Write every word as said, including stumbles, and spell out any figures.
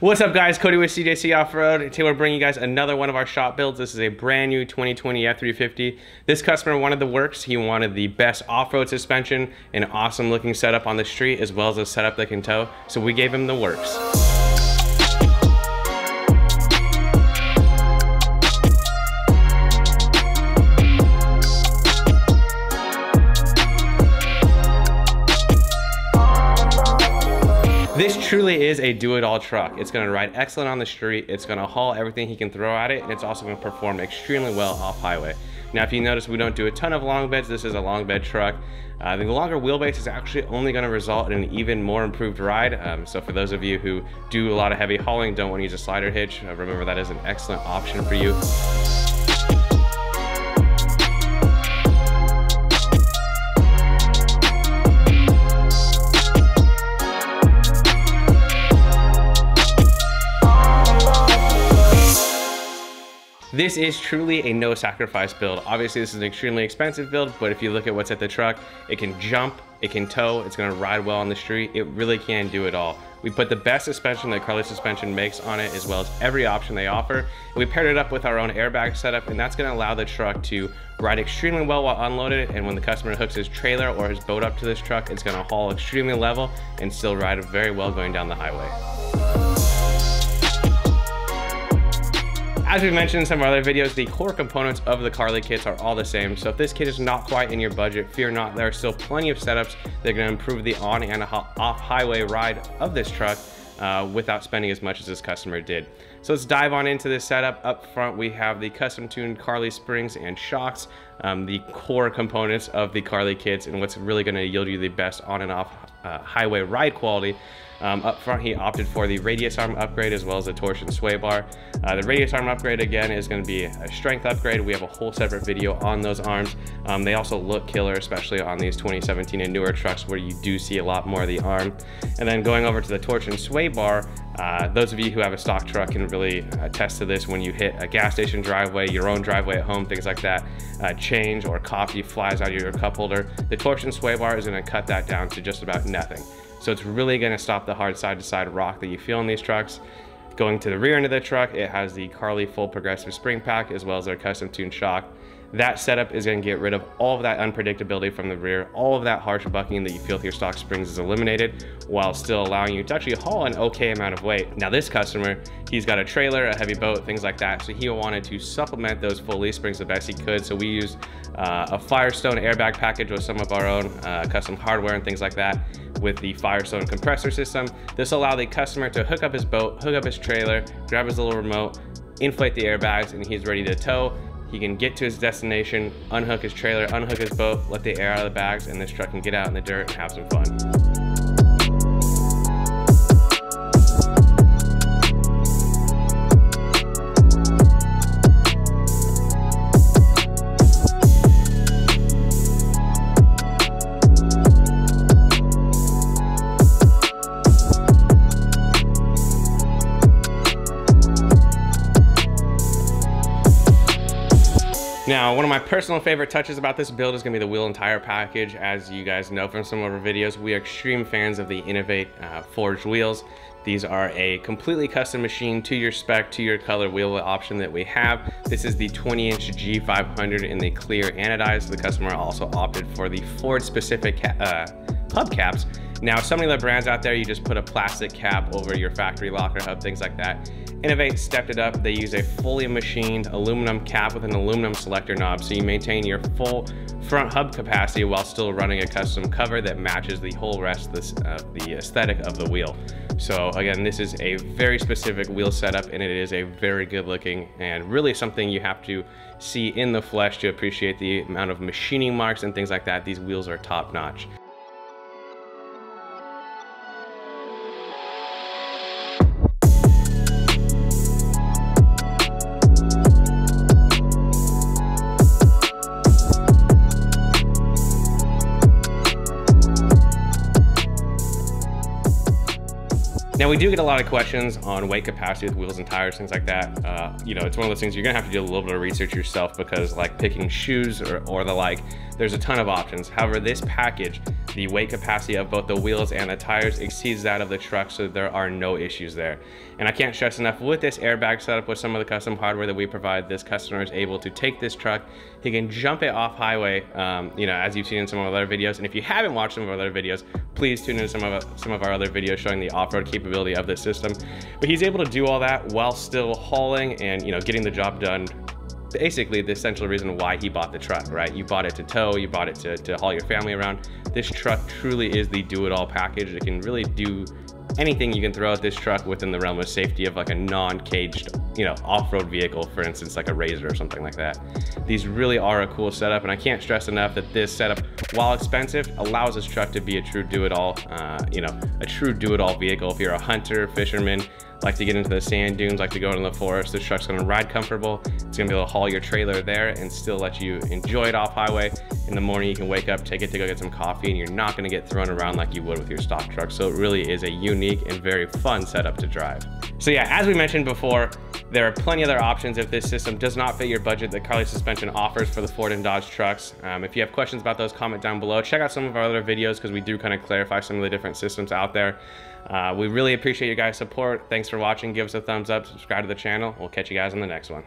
What's up guys, Cody with C J C Off-Road. Today we're bringing you guys another one of our shop builds. This is a brand new twenty twenty F three fifty. This customer wanted the works. He wanted the best off-road suspension, an awesome looking setup on the street, as well as a setup that can tow. So we gave him the works. This truly is a do-it-all truck. It's gonna ride excellent on the street, it's gonna haul everything he can throw at it, and it's also gonna perform extremely well off-highway. Now, if you notice, we don't do a ton of long beds. This is a long bed truck. Uh, the longer wheelbase is actually only gonna result in an even more improved ride. Um, so for those of you who do a lot of heavy hauling, don't wanna use a slider hitch, uh, remember that is an excellent option for you. This is truly a no sacrifice build. Obviously this is an extremely expensive build, but if you look at what's at the truck, it can jump, it can tow, it's gonna ride well on the street. It really can do it all. We put the best suspension that Carli Suspension makes on it, as well as every option they offer. We paired it up with our own airbag setup, and that's gonna allow the truck to ride extremely well while unloaded, and when the customer hooks his trailer or his boat up to this truck, it's gonna haul extremely level and still ride very well going down the highway. As we mentioned in some of our other videos, the core components of the Carli kits are all the same. So if this kit is not quite in your budget, fear not, there are still plenty of setups that are gonna improve the on and off highway ride of this truck uh, without spending as much as this customer did. So let's dive on into this setup. Up front, we have the custom tuned Carli springs and shocks, um, the core components of the Carli kits and what's really gonna yield you the best on and off uh, highway ride quality. Um, up front, he opted for the radius arm upgrade as well as a torsion sway bar. Uh, the radius arm upgrade, again, is going to be a strength upgrade. We have a whole separate video on those arms. Um, they also look killer, especially on these twenty seventeen and newer trucks where you do see a lot more of the arm. And then going over to the torsion sway bar, uh, those of you who have a stock truck can really attest to this when you hit a gas station driveway, your own driveway at home, things like that. Uh, change or coffee flies out of your cup holder. The torsion sway bar is going to cut that down to just about nothing. So it's really gonna stop the hard side-to-side rock that you feel in these trucks. Going to the rear end of the truck, it has the Carli full progressive spring pack as well as their custom tuned shock. That setup is gonna get rid of all of that unpredictability from the rear, all of that harsh bucking that you feel with your stock springs is eliminated while still allowing you to actually haul an okay amount of weight. Now this customer, he's got a trailer, a heavy boat, things like that. So he wanted to supplement those full leaf springs the best he could. So we used uh, a Firestone airbag package with some of our own uh, custom hardware and things like that with the Firestone compressor system. This will allow the customer to hook up his boat, hook up his trailer, grab his little remote, inflate the airbags, and he's ready to tow. He can get to his destination, unhook his trailer, unhook his boat, let the air out of the bags, and this truck can get out in the dirt and have some fun. Now, one of my personal favorite touches about this build is gonna be the wheel and tire package. As you guys know from some of our videos, we are extreme fans of the Innovate uh, forged wheels. These are a completely custom machine to your spec, to your color wheel option that we have. This is the twenty inch G five hundred in the clear anodized. The customer also opted for the Ford specific uh, hubcaps. Now, so many other brands out there, you just put a plastic cap over your factory locker hub, things like that. Innovate stepped it up. They use a fully machined aluminum cap with an aluminum selector knob, so you maintain your full front hub capacity while still running a custom cover that matches the whole rest of this, uh, the aesthetic of the wheel. So again, this is a very specific wheel setup, and it is a very good looking and really something you have to see in the flesh to appreciate the amount of machining marks and things like that. These wheels are top notch. Now, we do get a lot of questions on weight capacity with wheels and tires, things like that. Uh, you know, it's one of those things you're gonna have to do a little bit of research yourself because like picking shoes or, or the like, there's a ton of options. However, this package, The weight capacity of both the wheels and the tires exceeds that of the truck, so there are no issues there. And I can't stress enough, with this airbag setup, with some of the custom hardware that we provide, this customer is able to take this truck, he can jump it off highway, um, you know, as you've seen in some of our other videos. And if you haven't watched some of our other videos, please tune in some of some of our other videos showing the off-road capability of this system. But he's able to do all that while still hauling and, you know, getting the job done. Basically the essential reason why he bought the truck, right? You bought it to tow, you bought it to, to haul your family around. This truck truly is the do-it-all package. It can really do anything you can throw at this truck within the realm of safety of like a non-caged, you know, off-road vehicle, for instance, like a R Z R or something like that. These really are a cool setup, and I can't stress enough that this setup, while expensive, allows this truck to be a true do-it-all, uh, you know, a true do-it-all vehicle. If you're a hunter, fisherman, like to get into the sand dunes, like to go into the forest, this truck's gonna ride comfortable. It's gonna be able to haul your trailer there and still let you enjoy it off highway. In the morning, you can wake up, take it to go get some coffee, and you're not gonna get thrown around like you would with your stock truck. So it really is a unique and very fun setup to drive. So yeah, as we mentioned before, there are plenty of other options if this system does not fit your budget that Carli Suspension offers for the Ford and Dodge trucks. Um, if you have questions about those, comment down below. Check out some of our other videos because we do kind of clarify some of the different systems out there. Uh, we really appreciate your guys' support. Thanks for watching. Give us a thumbs up, subscribe to the channel. We'll catch you guys on the next one.